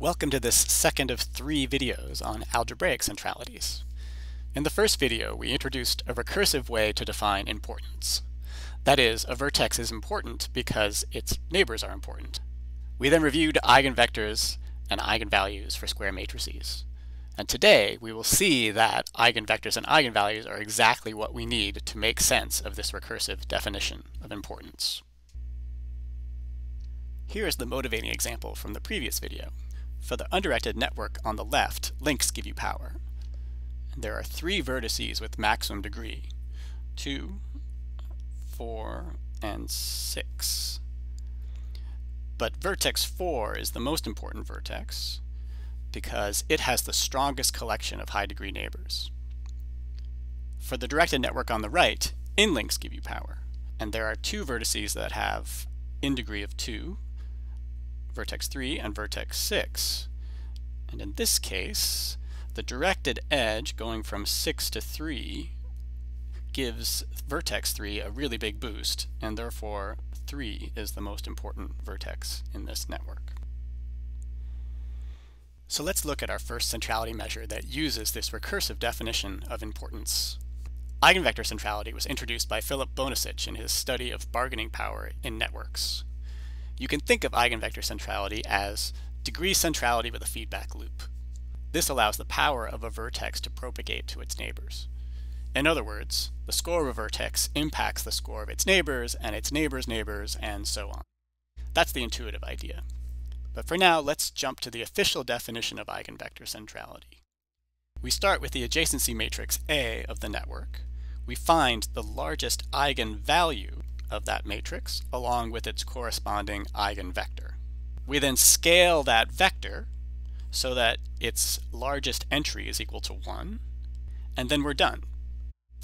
Welcome to this second of three videos on algebraic centralities. In the first video, we introduced a recursive way to define importance. That is, a vertex is important because its neighbors are important. We then reviewed eigenvectors and eigenvalues for square matrices. And today, we will see that eigenvectors and eigenvalues are exactly what we need to make sense of this recursive definition of importance. Here is the motivating example from the previous video. For the undirected network on the left, links give you power. There are three vertices with maximum degree, 2, 4, and 6. But vertex 4 is the most important vertex because it has the strongest collection of high degree neighbors. For the directed network on the right, inlinks give you power. And there are two vertices that have in degree of 2, vertex 3 and vertex 6. And in this case, the directed edge going from 6 to 3 gives vertex 3 a really big boost, and therefore 3 is the most important vertex in this network. So let's look at our first centrality measure that uses this recursive definition of importance. Eigenvector centrality was introduced by Philip Bonasic in his study of bargaining power in networks. You can think of eigenvector centrality as degree centrality with a feedback loop. This allows the power of a vertex to propagate to its neighbors. In other words, the score of a vertex impacts the score of its neighbors and its neighbors' neighbors and so on. That's the intuitive idea. But for now, let's jump to the official definition of eigenvector centrality. We start with the adjacency matrix A of the network. We find the largest eigenvalue of that matrix along with its corresponding eigenvector. We then scale that vector so that its largest entry is equal to 1, and then we're done.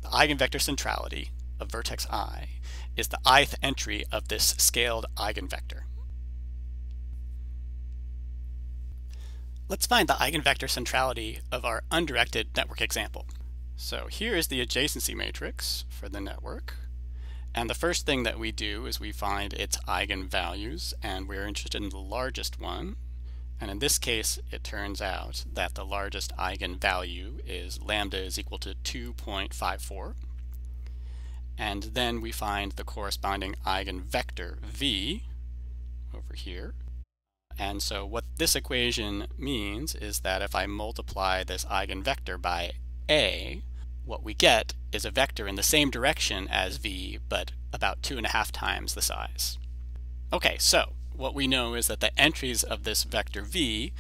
The eigenvector centrality of vertex I is the ith entry of this scaled eigenvector. Let's find the eigenvector centrality of our undirected network example. So here is the adjacency matrix for the network. And the first thing that we do is we find its eigenvalues, and we're interested in the largest one. And in this case, it turns out that the largest eigenvalue is lambda is equal to 2.54. And then we find the corresponding eigenvector v over here. And so what this equation means is that if I multiply this eigenvector by a, what we get is a vector in the same direction as v, but about 2.5 times the size. Okay, so what we know is that the entries of this vector v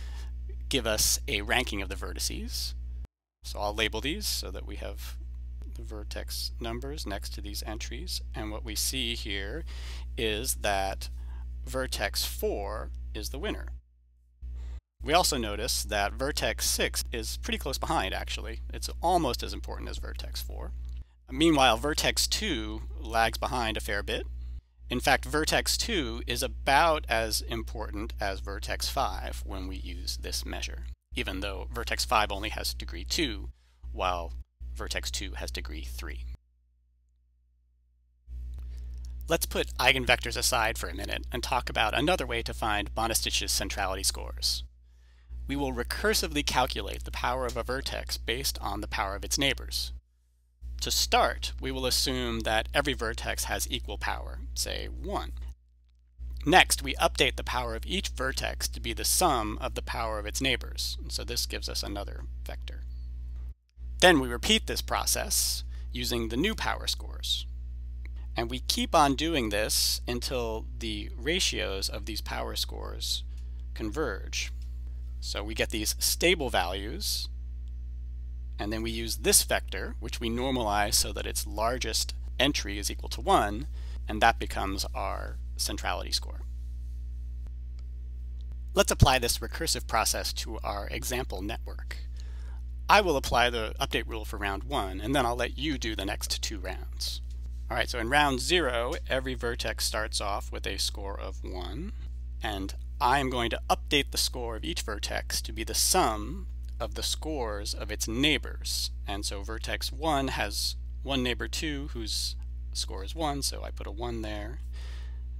give us a ranking of the vertices. So I'll label these so that we have the vertex numbers next to these entries. And what we see here is that vertex 4 is the winner. We also notice that vertex 6 is pretty close behind, actually. It's almost as important as vertex 4. Meanwhile, vertex 2 lags behind a fair bit. In fact, vertex 2 is about as important as vertex 5 when we use this measure, even though vertex 5 only has degree 2, while vertex 2 has degree 3. Let's put eigenvectors aside for a minute and talk about another way to find Bonacich's centrality scores. We will recursively calculate the power of a vertex based on the power of its neighbors. To start, we will assume that every vertex has equal power, say 1. Next, we update the power of each vertex to be the sum of the power of its neighbors. So this gives us another vector. Then we repeat this process using the new power scores. And we keep on doing this until the ratios of these power scores converge. So we get these stable values, and then we use this vector, which we normalize so that its largest entry is equal to 1, and that becomes our centrality score. Let's apply this recursive process to our example network. I will apply the update rule for round 1, and then I'll let you do the next two rounds. All right, so in round 0, every vertex starts off with a score of 1, and I'm going to update the score of each vertex to be the sum of the scores of its neighbors. And so vertex 1 has one neighbor 2 whose score is 1, so I put a 1 there.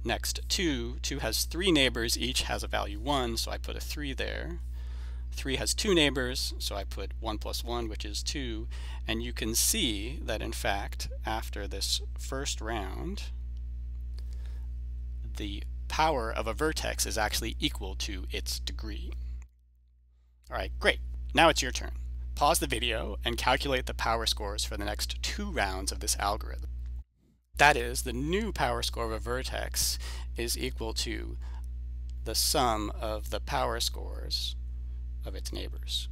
Next, 2. 2 has 3 neighbors, each has a value 1, so I put a 3 there. 3 has 2 neighbors, so I put 1 plus 1, which is 2. And you can see that, in fact, after this first round, the power of a vertex is actually equal to its degree. All right, great. Now it's your turn. Pause the video and calculate the power scores for the next 2 rounds of this algorithm. That is, the new power score of a vertex is equal to the sum of the power scores of its neighbors.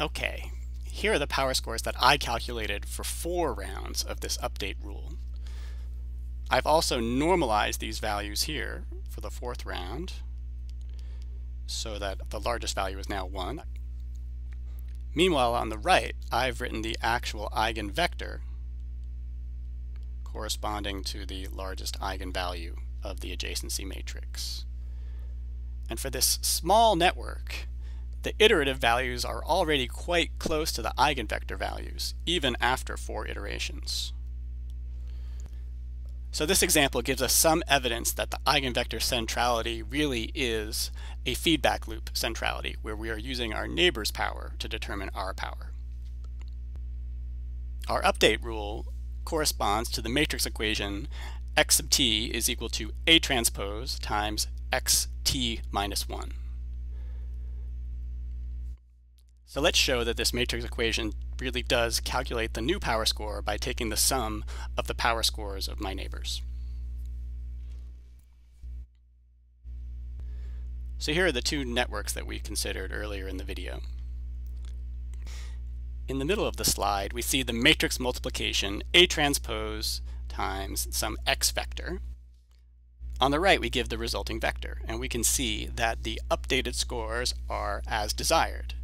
Okay, here are the power scores that I calculated for 4 rounds of this update rule. I've also normalized these values here for the 4th round so that the largest value is now 1. Meanwhile, on the right, I've written the actual eigenvector corresponding to the largest eigenvalue of the adjacency matrix. And for this small network, the iterative values are already quite close to the eigenvector values, even after 4 iterations. So this example gives us some evidence that the eigenvector centrality really is a feedback loop centrality, where we are using our neighbor's power to determine our power. Our update rule corresponds to the matrix equation x sub t is equal to A transpose times xt minus 1. So let's show that this matrix equation really does calculate the new power score by taking the sum of the power scores of my neighbors. So here are the 2 networks that we considered earlier in the video. In the middle of the slide, we see the matrix multiplication A transpose times some x vector. On the right, we give the resulting vector, and we can see that the updated scores are as desired.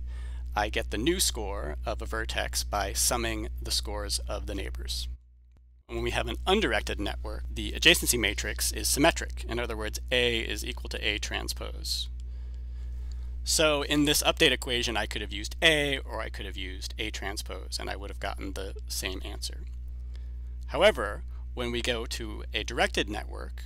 I get the new score of a vertex by summing the scores of the neighbors. When we have an undirected network, the adjacency matrix is symmetric. In other words, A is equal to A transpose. So in this update equation, I could have used A, or I could have used A transpose, and I would have gotten the same answer. However, when we go to a directed network,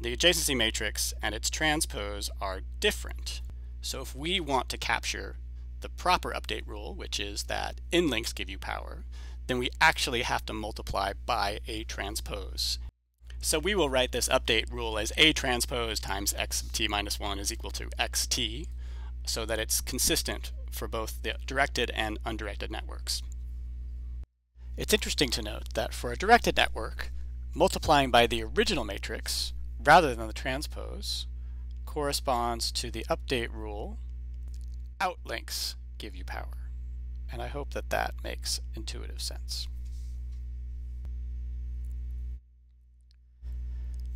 the adjacency matrix and its transpose are different. So if we want to capture the proper update rule, which is that inlinks give you power, then we actually have to multiply by A transpose. So we will write this update rule as A transpose times xt minus 1 is equal to xt, so that it's consistent for both the directed and undirected networks. It's interesting to note that for a directed network, multiplying by the original matrix rather than the transpose corresponds to the update rule, outlinks give you power. And I hope that that makes intuitive sense.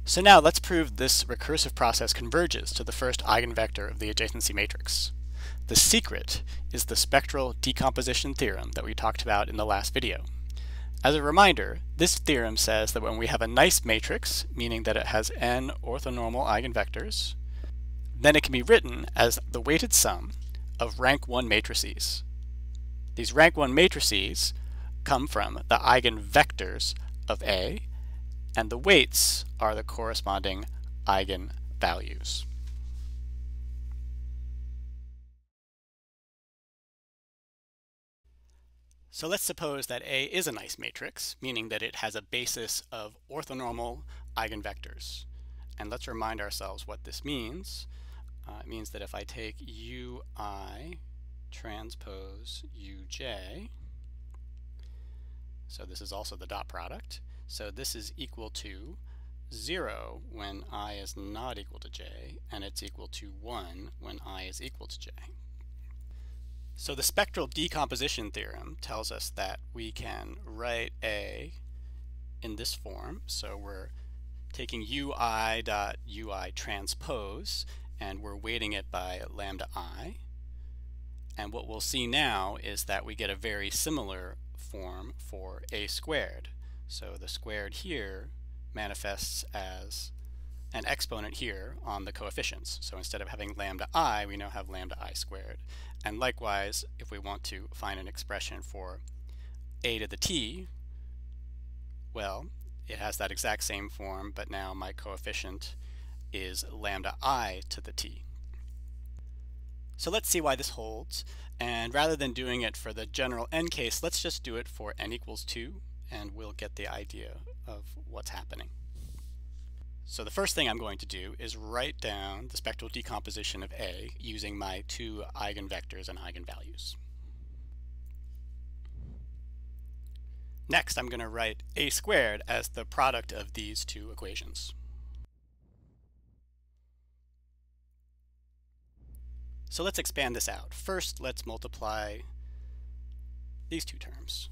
So now let's prove this recursive process converges to the first eigenvector of the adjacency matrix. The secret is the spectral decomposition theorem that we talked about in the last video. As a reminder, this theorem says that when we have a nice matrix, meaning that it has n orthonormal eigenvectors, then it can be written as the weighted sum of rank 1 matrices. These rank 1 matrices come from the eigenvectors of A, and the weights are the corresponding eigenvalues. So let's suppose that A is a nice matrix, meaning that it has a basis of orthonormal eigenvectors. And let's remind ourselves what this means. It means that if I take ui transpose uj, so this is also the dot product, so this is equal to 0 when I is not equal to j, and it's equal to 1 when I is equal to j. So the spectral decomposition theorem tells us that we can write A in this form. So we're taking ui dot ui transpose, and we're weighting it by lambda I. And what we'll see now is that we get a very similar form for A squared. So the squared here manifests as an exponent here on the coefficients. So instead of having lambda I, we now have lambda I squared. And likewise, if we want to find an expression for a to the t, well, it has that exact same form, but now my coefficient is lambda I to the t. So let's see why this holds. And rather than doing it for the general n case, let's just do it for n equals 2, and we'll get the idea of what's happening. So the first thing I'm going to do is write down the spectral decomposition of A using my two eigenvectors and eigenvalues. Next, I'm going to write A squared as the product of these two equations. So let's expand this out. First, let's multiply these two terms.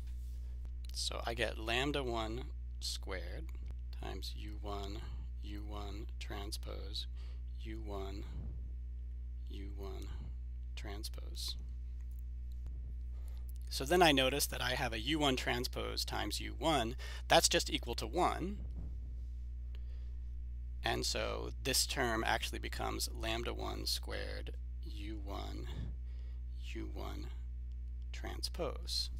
So I get lambda 1 squared times u1 transpose u1 transpose. So then I notice that I have a u1 transpose times u1. That's just equal to 1. And so this term actually becomes lambda 1 squared u1 transpose.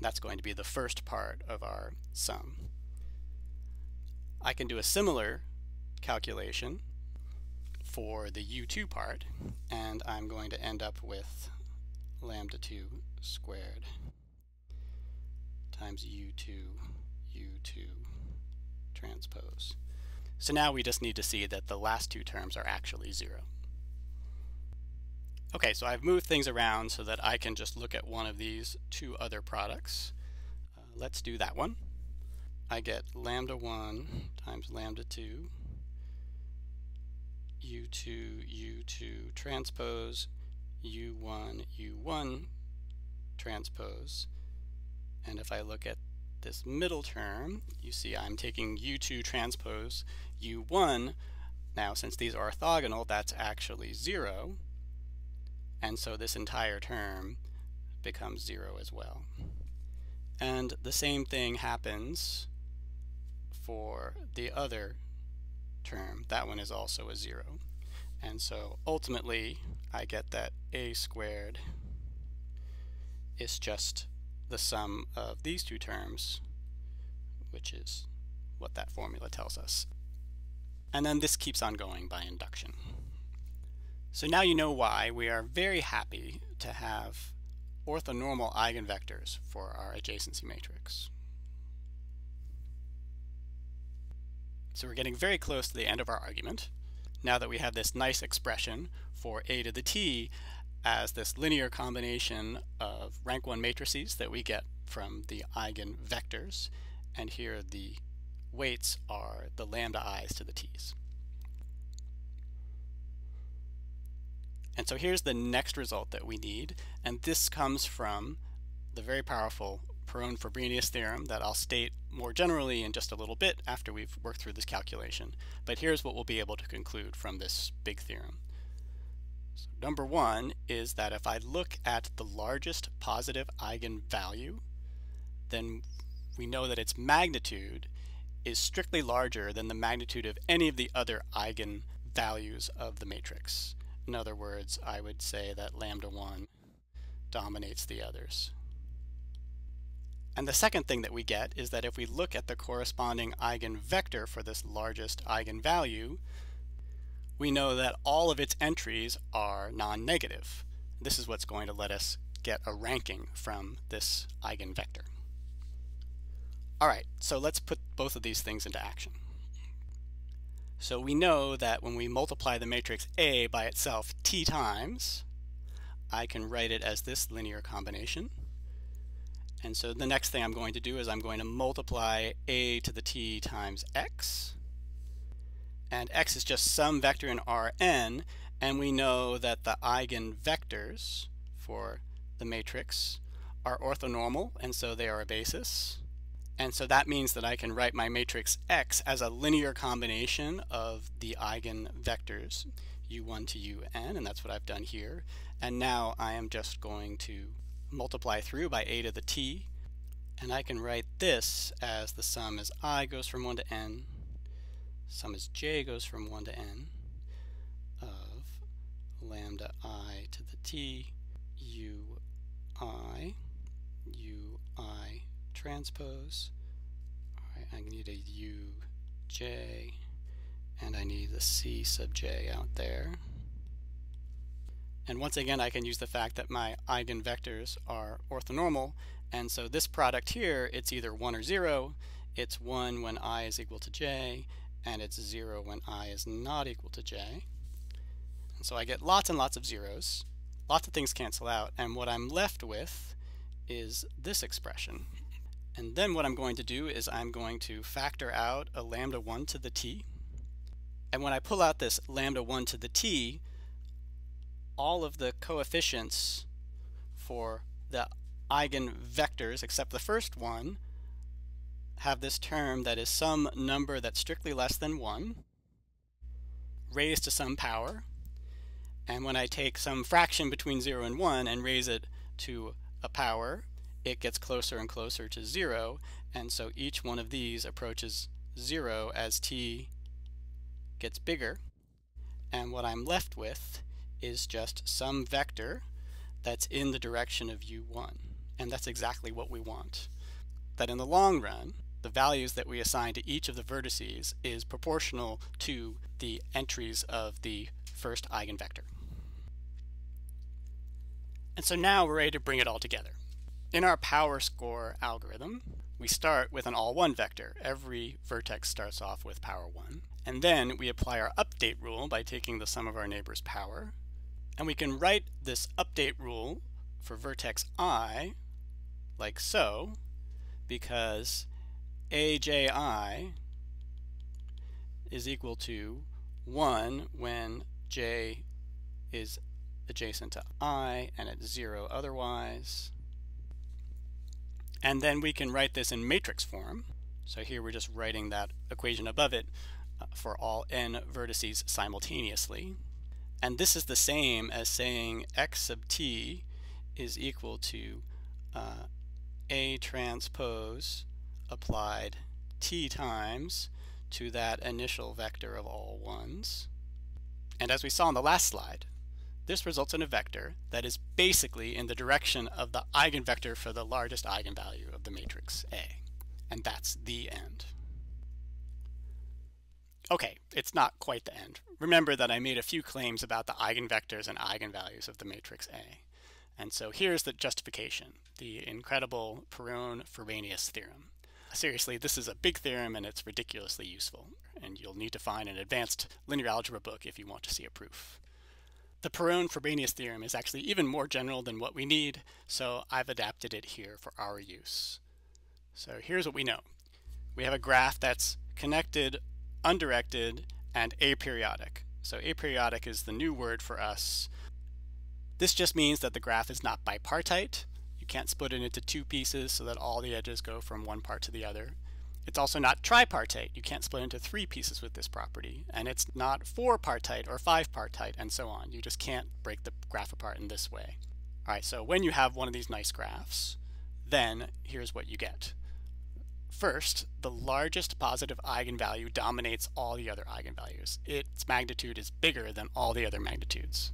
That's going to be the first part of our sum. I can do a similar calculation for the u2 part, and I'm going to end up with lambda 2 squared times u2 transpose. So now we just need to see that the last two terms are actually 0. Okay, so I've moved things around so that I can just look at one of these two other products. Let's do that one. I get lambda 1 times lambda 2, u2 transpose, u1 transpose. And if I look at this middle term, you see I'm taking u2 transpose u1. Now, since these are orthogonal, that's actually 0. And so this entire term becomes 0 as well. And the same thing happens for the other term. That one is also a 0. And so ultimately, I get that a squared is just the sum of these two terms, which is what that formula tells us. And then this keeps on going by induction. So now you know why we are very happy to have orthonormal eigenvectors for our adjacency matrix. So we're getting very close to the end of our argument, now that we have this nice expression for a to the t as this linear combination of rank 1 matrices that we get from the eigenvectors, and here the weights are the lambda i's to the t's. And so here's the next result that we need, and this comes from the very powerful Perron-Frobenius theorem that I'll state more generally in just a little bit after we've worked through this calculation. But here's what we'll be able to conclude from this big theorem. So number one is that if I look at the largest positive eigenvalue, then we know that its magnitude is strictly larger than the magnitude of any of the other eigenvalues of the matrix. In other words, I would say that lambda 1 dominates the others. And the second thing that we get is that if we look at the corresponding eigenvector for this largest eigenvalue, we know that all of its entries are non-negative. This is what's going to let us get a ranking from this eigenvector. All right, so let's put both of these things into action. So we know that when we multiply the matrix A by itself t times, I can write it as this linear combination. And so the next thing I'm going to do is I'm going to multiply A to the t times x. And x is just some vector in Rn, and we know that the eigenvectors for the matrix are orthonormal, and so they are a basis. And so that means that I can write my matrix X as a linear combination of the eigenvectors u1 to un, and that's what I've done here. And now I am just going to multiply through by a to the t, and I can write this as the sum as I goes from 1 to n, sum as j goes from 1 to n, of lambda I to the t u I UI transpose. All right, I need a UJ, and I need the C sub J out there. And once again, I can use the fact that my eigenvectors are orthonormal, and so this product here, it's either 1 or 0. It's 1 when I is equal to j, and it's 0 when I is not equal to j. And so I get lots and lots of zeros. Lots of things cancel out, and what I'm left with is this expression. And then what I'm going to do is I'm going to factor out a lambda 1 to the t. And when I pull out this lambda 1 to the t, all of the coefficients for the eigenvectors, except the first one, have this term that is some number that's strictly less than 1 raised to some power. And when I take some fraction between 0 and 1 and raise it to a power, it gets closer and closer to 0. And so each one of these approaches 0 as t gets bigger. And what I'm left with is just some vector that's in the direction of u1. And that's exactly what we want. That in the long run, the values that we assign to each of the vertices is proportional to the entries of the first eigenvector. And so now we're ready to bring it all together. In our power score algorithm, we start with an all-1 vector. Every vertex starts off with power 1. And then we apply our update rule by taking the sum of our neighbor's power. And we can write this update rule for vertex I like so, because AJI is equal to 1 when j is adjacent to I and it's 0 otherwise. And then we can write this in matrix form. So here we're just writing that equation above it for all n vertices simultaneously. And this is the same as saying x sub t is equal to A transpose applied t times to that initial vector of all ones. And as we saw in the last slide, this results in a vector that is basically in the direction of the eigenvector for the largest eigenvalue of the matrix A. And that's the end. Okay, it's not quite the end. Remember that I made a few claims about the eigenvectors and eigenvalues of the matrix A. And so here's the justification, the incredible Perron-Frobenius theorem. Seriously, this is a big theorem and it's ridiculously useful, and you'll need to find an advanced linear algebra book if you want to see a proof. The Perron-Frobenius theorem is actually even more general than what we need, so I've adapted it here for our use. So here's what we know. We have a graph that's connected, undirected, and aperiodic. So aperiodic is the new word for us. This just means that the graph is not bipartite. You can't split it into two pieces so that all the edges go from one part to the other. It's also not tripartite. You can't split into three pieces with this property. And it's not four-partite or five-partite and so on. You just can't break the graph apart in this way. All right, so when you have one of these nice graphs, then here's what you get. First, the largest positive eigenvalue dominates all the other eigenvalues. Its magnitude is bigger than all the other magnitudes.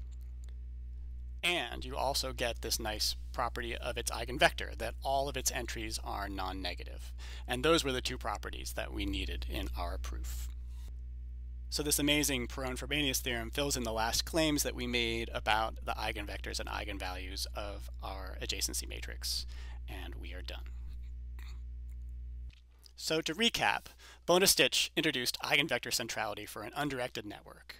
And you also get this nice property of its eigenvector, that all of its entries are non-negative. And those were the two properties that we needed in our proof. So this amazing Perron-Frobenius theorem fills in the last claims that we made about the eigenvectors and eigenvalues of our adjacency matrix. And we are done. So to recap, Bonasic introduced eigenvector centrality for an undirected network.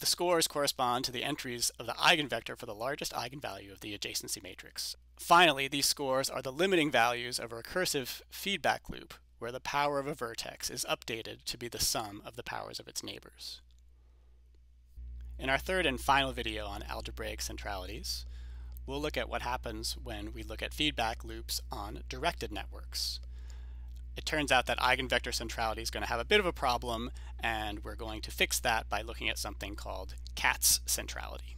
The scores correspond to the entries of the eigenvector for the largest eigenvalue of the adjacency matrix. Finally, these scores are the limiting values of a recursive feedback loop where the power of a vertex is updated to be the sum of the powers of its neighbors. In our third and final video on algebraic centralities, we'll look at what happens when we look at feedback loops on directed networks. It turns out that eigenvector centrality is going to have a bit of a problem, and we're going to fix that by looking at something called Katz centrality.